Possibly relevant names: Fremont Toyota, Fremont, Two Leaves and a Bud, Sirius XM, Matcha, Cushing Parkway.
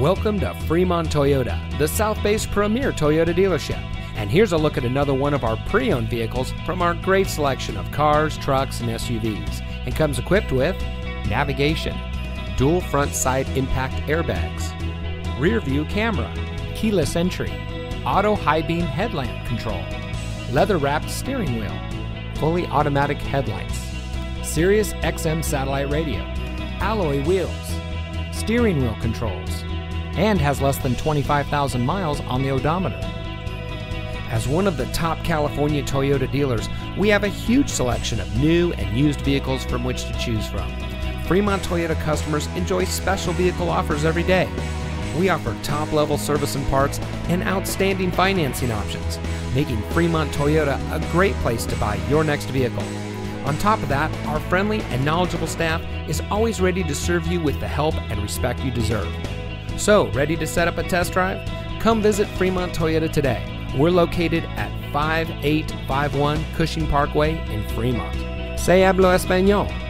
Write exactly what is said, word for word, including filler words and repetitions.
Welcome to Fremont Toyota, the South Bay's premier Toyota dealership. And here's a look at another one of our pre-owned vehicles from our great selection of cars, trucks, and S U Vs. It comes equipped with navigation, dual front side impact airbags, rear view camera, keyless entry, auto high beam headlamp control, leather wrapped steering wheel, fully automatic headlights, Sirius X M satellite radio, alloy wheels, steering wheel controls, and has less than twenty-five thousand miles on the odometer. As one of the top California Toyota dealers, we have a huge selection of new and used vehicles from which to choose from. Fremont Toyota customers enjoy special vehicle offers every day. We offer top-level service and parts and outstanding financing options, making Fremont Toyota a great place to buy your next vehicle. On top of that, our friendly and knowledgeable staff is always ready to serve you with the help and respect you deserve. So, ready to set up a test drive? Come visit Fremont Toyota today. We're located at five eight five one Cushing Parkway in Fremont. Se habla español.